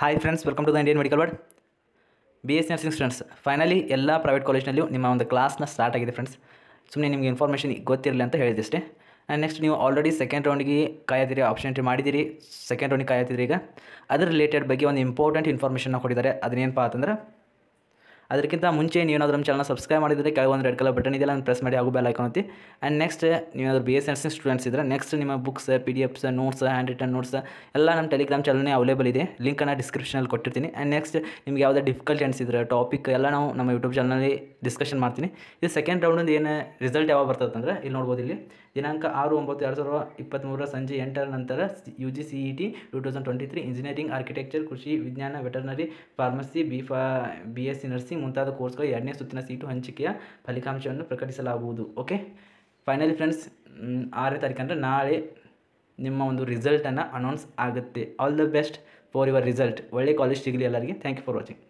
Hi friends, welcome to the Indian Medical World. BSc Nursing students, finally ella private college nalliu nimma ondu class na start agide friends. Sumne nimge information gothirilla anta helidiste. And next ನೀವು already second round ಗೆ ಕಾಯತಿರಿ, option entry ಮಾಡಿದಿರಿ, second round ಗೆ ಕಾಯತಿರಿ. ಈಗ ಅದರ related ಬಗ್ಗೆ ಒಂದು ಇಂಪಾರ್ಟೆಂಟ್ ಇನ್ಫಾರ್ಮೇಷನ್ ನ ಕೊಟ್ಟಿದ್ದಾರೆ. ಅದೇನಪ್ಪ ಅಂತಂದ್ರೆ ಅದಕ್ಕಿಂತ ಮುಂಚೆ ನೀವು ಏನಾದರೂ ನಮ್ಮ ಚಾನೆಲ್ ಸಬ್ಸ್ಕ್ರೈಬ್ ಮಾಡಿದರೆ ಕೆಳಗೆ ಒಂದು ರೆಡ್ ಕಲರ್ ಬಟನ್ ಇದೆಯಲ್ಲ, ಅದನ್ನು ಪ್ರೆಸ್ ಮಾಡಿ ಹಾಗೂ ಬೆಲ್ ಐಕಾನ್ ಒತ್ತಿ. ಆ್ಯಂಡ್ ನೆಕ್ಸ್ಟ್ ನೀವು ಏನಾದರೂ ಬಿ ಎಸ್ ನರ್ಸಿಂಗ್ ಸ್ಟೂಡೆಂಟ್ಸ್ ಇದ್ದರೆ ನೆಕ್ಸ್ಟ್ ನಿಮ್ಮ books, P D Fs, notes, hand return notes ಎಲ್ಲ ನಮ್ಮ ಟೆಲಿಗ್ರಾಮ್ ಚಾನಲ್ನೇ ಅವೈಲೇಬಲ್ ಇದೆ. ಲಿಂಕನ್ನು ಡಿಸ್ಕ್ರಿಪ್ಷನಲ್ಲಿ ಕೊಟ್ಟಿರ್ತೀನಿ. ಆ್ಯಂಡ್ ನೆಕ್ಸ್ಟ್ ನಿಮ್ಗೆ ಯಾವುದೇ ಡಿಫಿಕಲ್ಟಿ ಅನಿಸಿದ್ರೆ ಟಾಪಿಕ್ ಎಲ್ಲ ನಾವು ನಮ್ಮ ಯೂಟ್ಯೂಬ್ ಚಾನಲಲ್ಲಿ ಡಿಸ್ಕಷನ್ ಮಾಡ್ತೀನಿ. ಇದು ಸೆಕೆಂಡ್ ರೌಂಡಿಂದ ಏನು ರಿಸಲ್ಟ್ ಯಾವಾಗ ಬರ್ತದೆ ಅಂದರೆ ಇಲ್ಲಿ ನೋಡ್ಬೋದು, ಇಲ್ಲಿ ದಿನಾಂಕ 6/9/2023 ಸಂಜೆ 8 ನಂತರ U G C E T 2023 engineering, architecture, ಕೃಷಿ ವಿಜ್ಞಾನ, veterinary, pharmacy, B S C nursing ಮುಂತಾದ ಕೋರ್ಸ್ಗಳ 2ನೇ ಸುತ್ತಿನ ಸೀಟು ಹಂಚಿಕೆಯ ಫಲಿತಾಂಶವನ್ನು ಪ್ರಕಟಿಸಲಾಗುವುದು. ಓಕೆ, ಫೈನಲಿ ಫ್ರೆಂಡ್ಸ್ 6ನೇ ತಾರೀಕು ಅಂದರೆ ನಾಳೆ ನಿಮ್ಮ ಒಂದು ರಿಸಲ್ಟನ್ನು ಅನೌನ್ಸ್ ಆಗುತ್ತೆ. All the best for your result. ಒಳ್ಳೆ ಕಾಲೇಜ್ ಸಿಗಲಿ ಎಲ್ಲರಿಗೆ. Thank you for watching.